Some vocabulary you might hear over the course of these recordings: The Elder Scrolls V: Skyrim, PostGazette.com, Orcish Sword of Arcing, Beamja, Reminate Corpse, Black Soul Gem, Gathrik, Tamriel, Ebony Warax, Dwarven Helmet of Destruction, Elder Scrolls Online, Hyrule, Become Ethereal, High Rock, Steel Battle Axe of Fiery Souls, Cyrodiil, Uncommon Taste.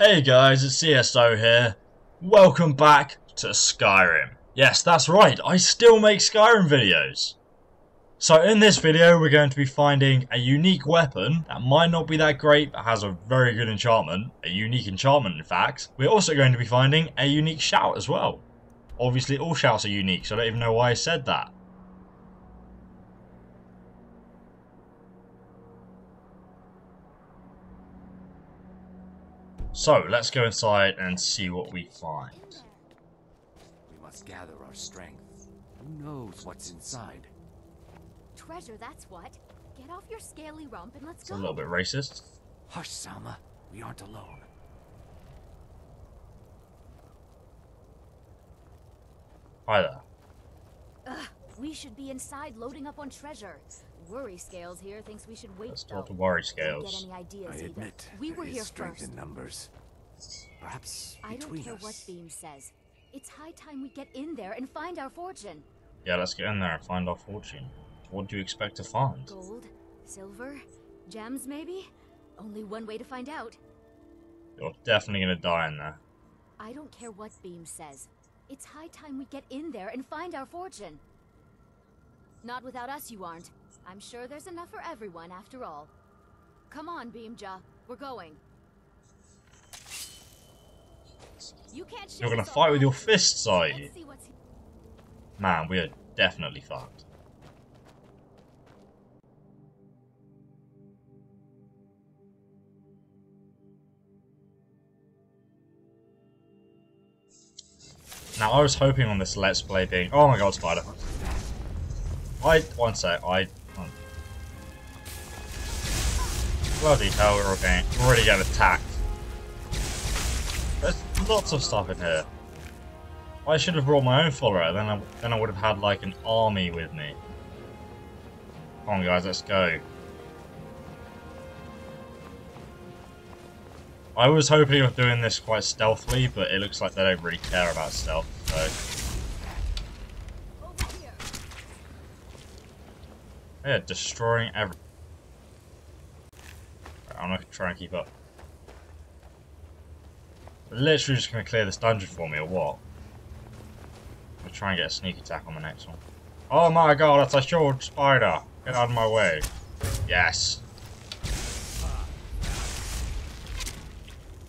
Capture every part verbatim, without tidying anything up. Hey guys, it's C S O here. Welcome back to Skyrim. Yes, that's right, I still make Skyrim videos. So in this video, we're going to be finding a unique weapon that might not be that great, but has a very good enchantment. A unique enchantment, in fact. We're also going to be finding a unique shout as well. Obviously, all shouts are unique, so I don't even know why I said that. So let's go inside and see what we find. We must gather our strength. Who knows what's inside? Treasure, that's what. Get off your scaly rump and let's go. It's a little bit racist. Hush, Sama. We aren't alone. Hi there. Ugh, we should be inside loading up on treasure. Worry Scales here thinks we should wait. Let's talk to Worry Scales. Get any ideas, I admit, we were here strength first. In numbers. Perhaps I don't care us. What Beam says. It's high time we get in there and find our fortune. Yeah, let's get in there and find our fortune. What do you expect to find? Gold, silver, gems maybe? Only one way to find out. You're definitely gonna die in there. I don't care what Beam says. It's high time we get in there and find our fortune. Not without us, you aren't. I'm sure there's enough for everyone after all. Come on, Beamja. We're going. You can't shoot. You're gonna fight with your fists, are you? Man, we are definitely fucked. Now, I was hoping on this Let's Play being... Oh my god, spider. I... One sec, I... Bloody hell, we're okay. Already getting attacked. There's lots of stuff in here. I should have brought my own follower, then I, then I would have had like an army with me. Come on guys, let's go. I was hoping of doing this quite stealthily, but it looks like they don't really care about stealth, so... They are destroying everything. I'm not gonna try and keep up. They're literally just gonna clear this dungeon for me or what? I'm gonna try and get a sneak attack on the next one. Oh my god, that's a short spider! Get out of my way. Yes.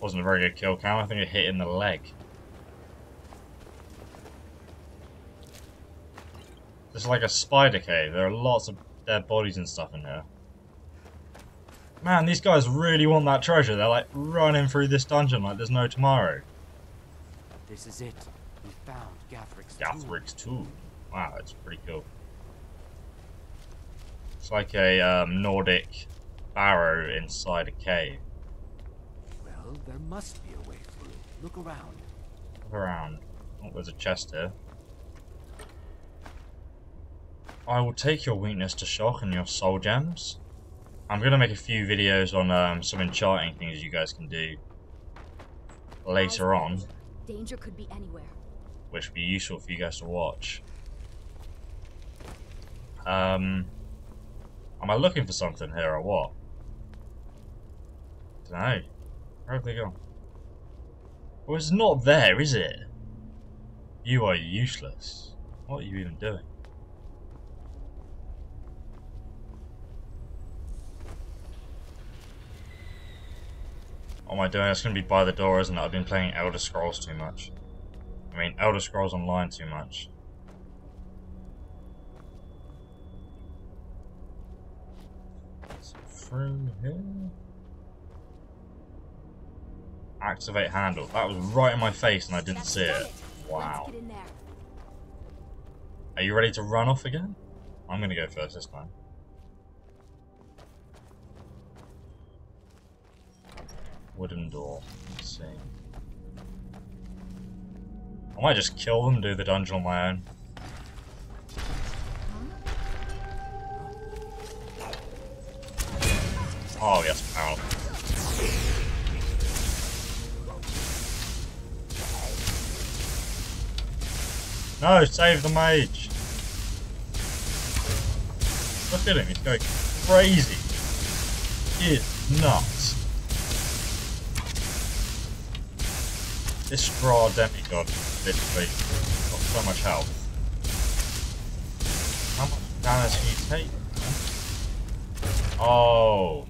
Wasn't a very good kill count, I think it hit in the leg. This is like a spider cave, there are lots of dead bodies and stuff in here. Man, these guys really want that treasure. They're like running through this dungeon like there's no tomorrow. This is it. We found Gathrik's tomb. Gathrik's tomb. Wow, that's pretty cool. It's like a um, Nordic barrow inside a cave. Well, there must be a way through. Look around. Look around. Oh, there's a chest here. I will take your weakness to shock and your soul gems. I'm going to make a few videos on um, some enchanting things you guys can do later on, danger could be anywhere, which would be useful for you guys to watch. Um, am I looking for something here or what? I don't know. Where have they gone? Well, it's not there, is it? You are useless. What are you even doing? What am I doing? That's going to be by the door, isn't it? I've been playing Elder Scrolls too much. I mean, Elder Scrolls Online too much. So through here. Activate handle. That was right in my face and I didn't see it. Wow. Are you ready to run off again? I'm going to go first this time. Wooden door. Let's see. I might just kill them, do the dungeon on my own. Oh, yes, power. No, save the mage! Look at him, he's going crazy. He is nuts. This raw demigod literally got so much health. How much damage can you take? Oh,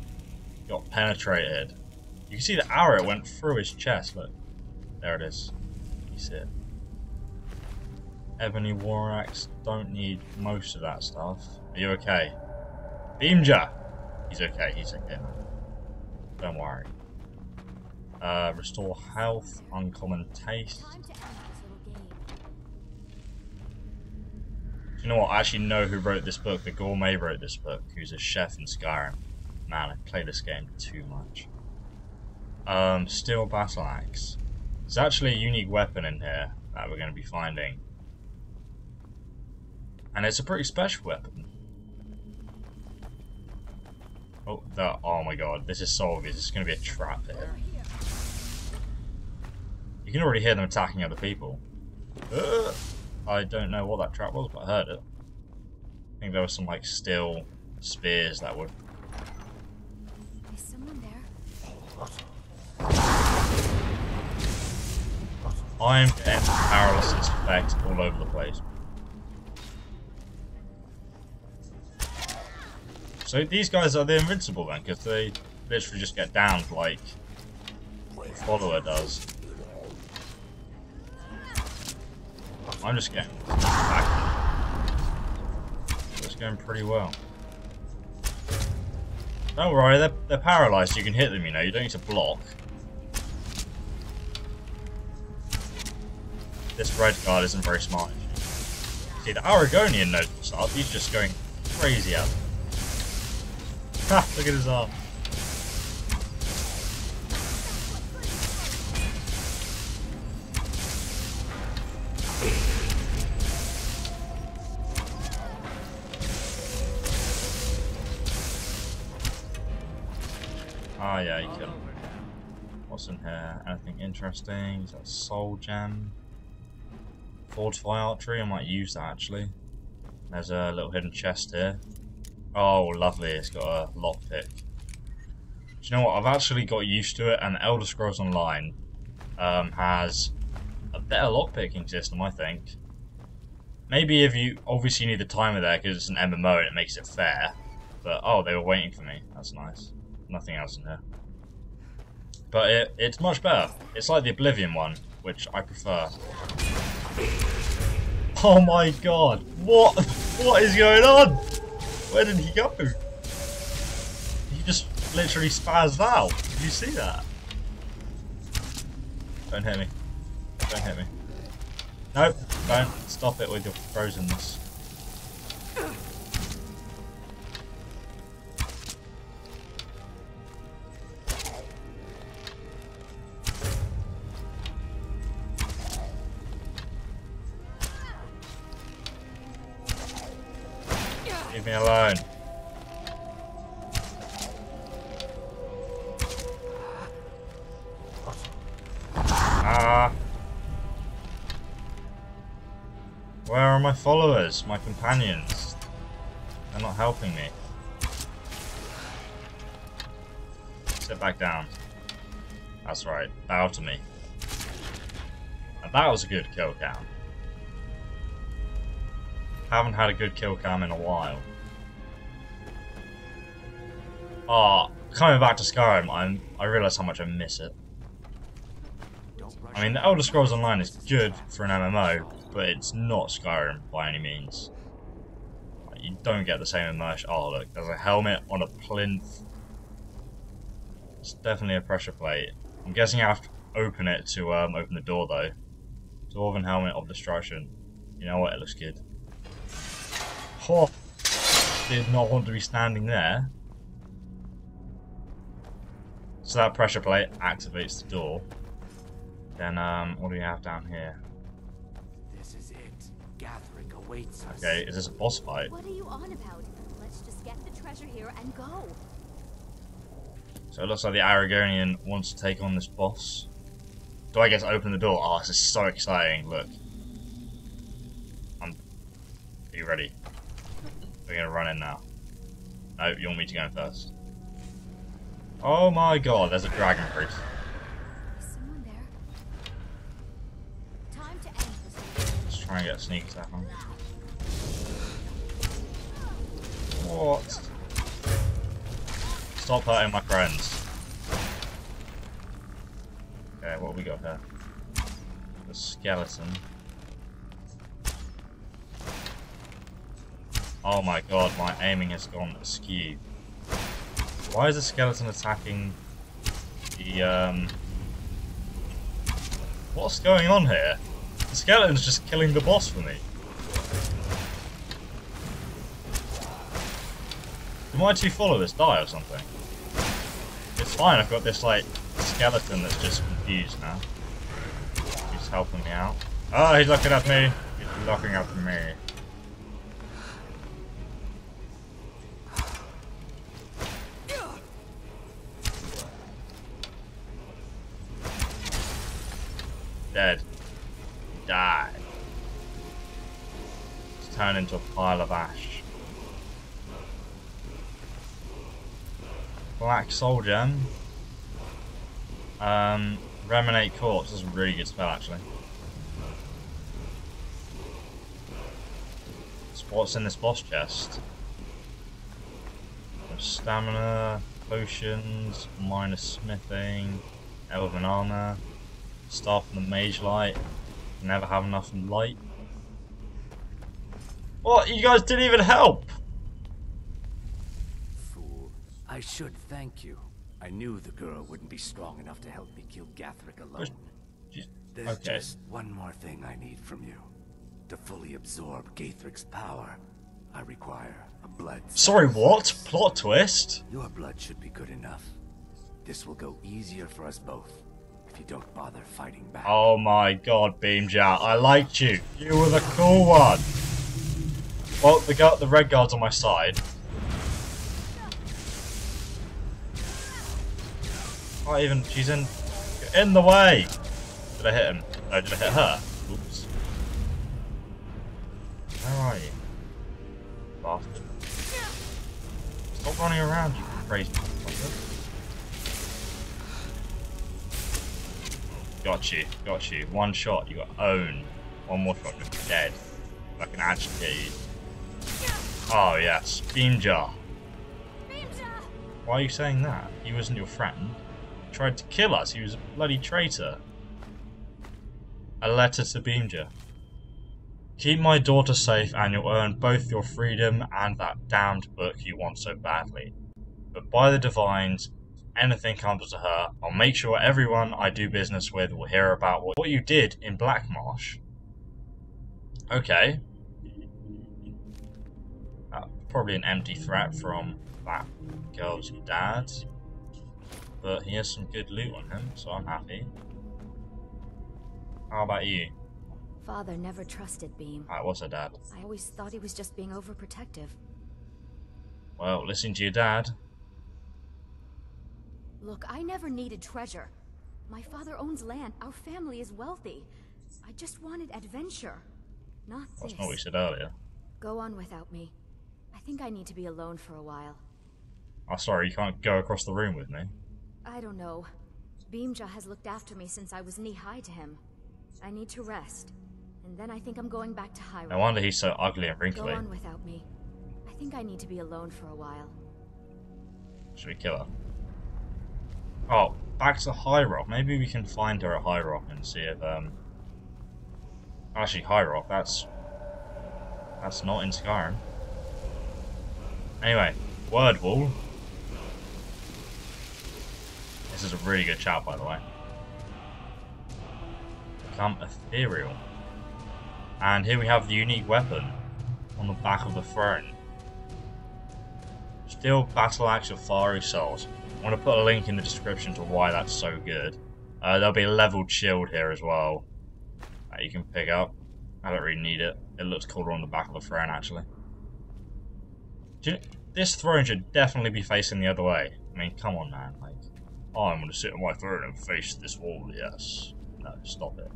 got penetrated. You can see the arrow went through his chest. Look, there it is. You see it. Ebony Warax, don't need most of that stuff. Are you okay? Beamja! He's okay, he's okay. Don't worry. Uh, restore health, uncommon taste. Do you know what? I actually know who wrote this book. The gourmet wrote this book, who's a chef in Skyrim. Man, I play this game too much. Um, Steel Battle Axe. There's actually a unique weapon in here that we're going to be finding. And it's a pretty special weapon. Oh, that, oh my god, this is so obvious. It's going to be a trap here. You can already hear them attacking other people. Uh, I don't know what that trap was, but I heard it. I think there were some, like, steel spears that would... Is someone there? I'm getting paralysis effects all over the place. So these guys are the invincible then, because they literally just get downed like the follower does. I'm just getting back. It's going pretty well. Don't worry, they're, they're paralyzed. You can hit them, you know. You don't need to block. This red guard isn't very smart. See, the Aragonian knows what's up. He's just going crazy out there. Ha! Look at his arm. Ah, oh, yeah, you killed him. What's in here? Anything interesting? Is that a soul gem? Fortify archery? I might use that actually. There's a little hidden chest here. Oh, lovely, it's got a lockpick. Do you know what? I've actually got used to it, and Elder Scrolls Online um, has a better lockpicking system, I think. Maybe if you... Obviously, you need the timer there, because it's an M M O, and it makes it fair. But, oh, they were waiting for me. That's nice. Nothing else in there. But it, it's much better. It's like the Oblivion one, which I prefer. Oh my god! What? What is going on? Where did he go? He just literally spazzed out. Did you see that? Don't hit me. Don't hit me. Nope. Don't. Stop it with your frozenness. Leave me alone. Ah. Where are my followers? My companions? They're not helping me. Sit back down. That's right. Bow to me. And that was a good kill cam. Haven't had a good kill cam in a while. Ah, oh, coming back to Skyrim, I'm, I realise how much I miss it. I mean, the Elder Scrolls Online is good for an M M O, but it's not Skyrim by any means. Like, you don't get the same immersion. Oh look, there's a helmet on a plinth. It's definitely a pressure plate. I'm guessing I have to open it to um, open the door though. Dwarven Helmet of Destruction. You know what, it looks good. Oh, did not want to be standing there. So that pressure plate activates the door. Then um, what do we have down here? This is it. Gathrik awaits us. Okay, is this a boss fight? What are you on about? Let's just get the treasure here and go. So it looks like the Aragonian wants to take on this boss. Do I guess open the door? Oh, this is so exciting! Look, I'm. Are you ready? We're gonna run in now. No, you want me to go in first. Oh my god, there's a dragon priest. Is someone there? try and get a sneak attack on. What? Stop hurting my friends. Okay, what have we got here? The skeleton. Oh my god, my aiming has gone askew. Why is the skeleton attacking the, um... what's going on here? The skeleton's just killing the boss for me. Do my two followers die or something? It's fine, I've got this, like, skeleton that's just confused now. He's helping me out. Oh, he's looking at me! He's looking at me. Dead. Die. It's turned into a pile of ash. Black Soul Gem. Um, Reminate Corpse. That's a really good spell, actually. What's in this boss chest? There's stamina, potions, minor smithing, elven armor. Staff from the mage light. Never have enough light. What? You guys didn't even help! Fool. I should thank you. I knew the girl wouldn't be strong enough to help me kill Gathrik alone. Just, There's okay. just one more thing I need from you. To fully absorb Gathrik's power, I require a blood... Sorry, what? Plot twist? Your blood should be good enough. This will go easier for us both. You don't bother fighting back. Oh my god, Beamja, I liked you. You were the cool one. Well, the guard, the red guard's on my side. Can't even, she's in, in the way. Did I hit him? No, did I hit her? Oops. Where are you? Bastard. Stop running around, you crazy motherfucker. Got you, got you. One shot, you got owned. One more shot, you're dead. I can agitate you. Oh yes, Beamja. Why are you saying that? He wasn't your friend. He tried to kill us, he was a bloody traitor. A letter to Beamja. Keep my daughter safe and you'll earn both your freedom and that damned book you want so badly. But by the divines, anything comes to her, I'll make sure everyone I do business with will hear about what you did in Blackmarsh. Okay. Uh, probably an empty threat from that girl's dad. But he has some good loot on him, so I'm happy. How about you? Father never trusted Beam. Alright, what's her dad? I always thought he was just being overprotective. Well, listen to your dad. Look, I never needed treasure. My father owns land. Our family is wealthy. I just wanted adventure, not this. That's not what we said earlier. Go on without me. I think I need to be alone for a while. Oh, sorry, you can't go across the room with me. I don't know. Beamja has looked after me since I was knee-high to him. I need to rest, and then I think I'm going back to Hyrule. No wonder he's so ugly and wrinkly. Go on without me. I think I need to be alone for a while. Should we kill her? Oh, back to High Rock. Maybe we can find her at High Rock and see if, um... actually, High Rock, that's... that's not in Skyrim. Anyway, Word Wall. This is a really good chat, by the way. Become Ethereal. And here we have the unique weapon on the back of the throne. Steel Battle Axe of Fiery Souls. I'm going to put a link in the description to why that's so good. Uh, there'll be a leveled shield here as well that you can pick up. I don't really need it. It looks cooler on the back of the throne, actually. Do you, this throne should definitely be facing the other way. I mean, come on, man. Like, oh, I'm going to sit on my throne and face this wall, yes. No, stop it.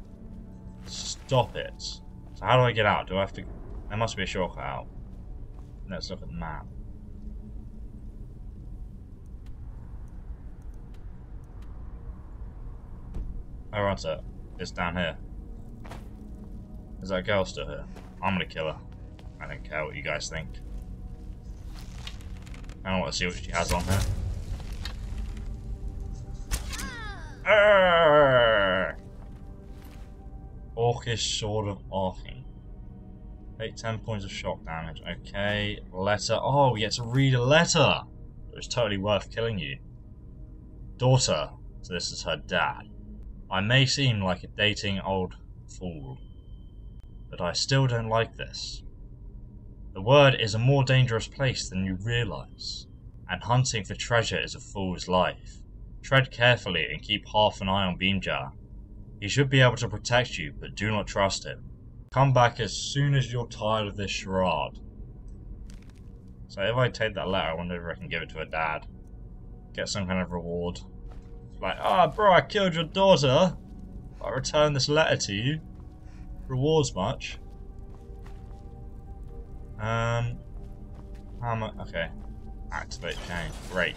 Stop it. So how do I get out? Do I have to... there must be a shortcut out. Let's look at the map. Oh, right, it's down here. There's that girl still here. I'm gonna kill her. I don't care what you guys think. I want to see what she has on her. Arrgh! Orcish Sword of Arcing. Take ten points of shock damage. Okay, letter. Oh, we get to read a letter. It's totally worth killing you. Daughter. So this is her dad. I may seem like a dating old fool, but I still don't like this. The world is a more dangerous place than you realise, and hunting for treasure is a fool's life. Tread carefully and keep half an eye on Beamja. He should be able to protect you, but do not trust him. Come back as soon as you're tired of this charade. So if I take that letter, I wonder if I can give it to her dad. Get some kind of reward. Like, ah, oh, bro, I killed your daughter. I return this letter to you. Rewards much. Um, how much? Okay, activate chain. Great.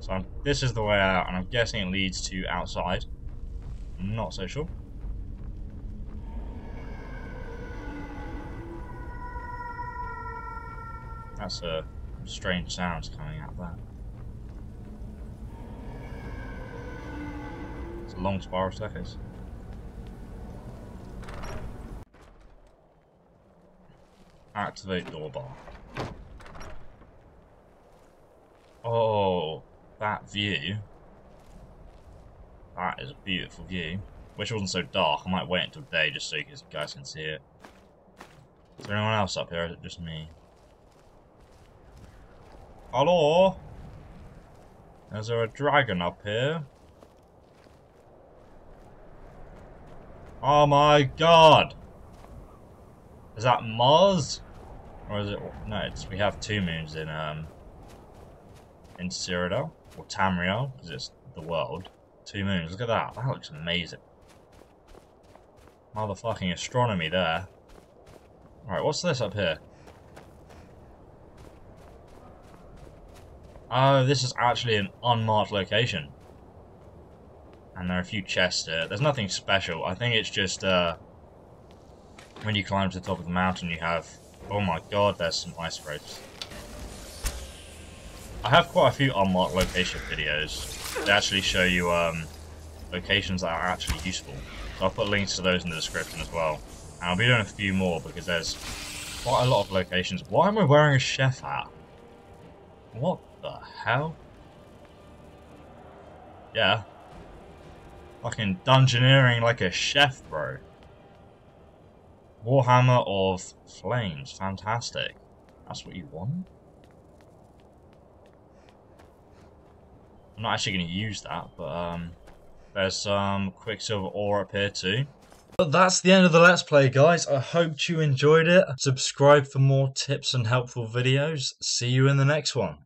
So I'm, this is the way out, and I'm guessing it leads to outside. I'm not so sure. That's a strange sound coming out of that. It's a long spiral staircase. Activate door bar. Oh, that view. That is a beautiful view. Wish it wasn't so dark. I might wait until day just so you guys can see it. Is there anyone else up here, or is it just me? Hello? Is there a dragon up here? Oh my god! Is that Mars? Or is it... No, it's, we have two moons in, um... in Cyrodiil. Or Tamriel, because it's the world. Two moons. Look at that. That looks amazing. Motherfucking astronomy there. Alright, what's this up here? Oh, this is actually an unmarked location. And there are a few chests here. There's nothing special. I think it's just, uh... when you climb to the top of the mountain, you have... Oh my god, there's some ice roads. I have quite a few unmarked location videos. They actually show you um, locations that are actually useful. So I'll put links to those in the description as well. And I'll be doing a few more because there's quite a lot of locations. Why am I wearing a chef hat? What the hell? Yeah. Fucking dungeoneering like a chef, bro. Warhammer of Flames, fantastic. That's what you want? I'm not actually going to use that, but um, there's some um, Quicksilver ore up here too. But that's the end of the Let's Play, guys. I hope you enjoyed it. Subscribe for more tips and helpful videos. See you in the next one.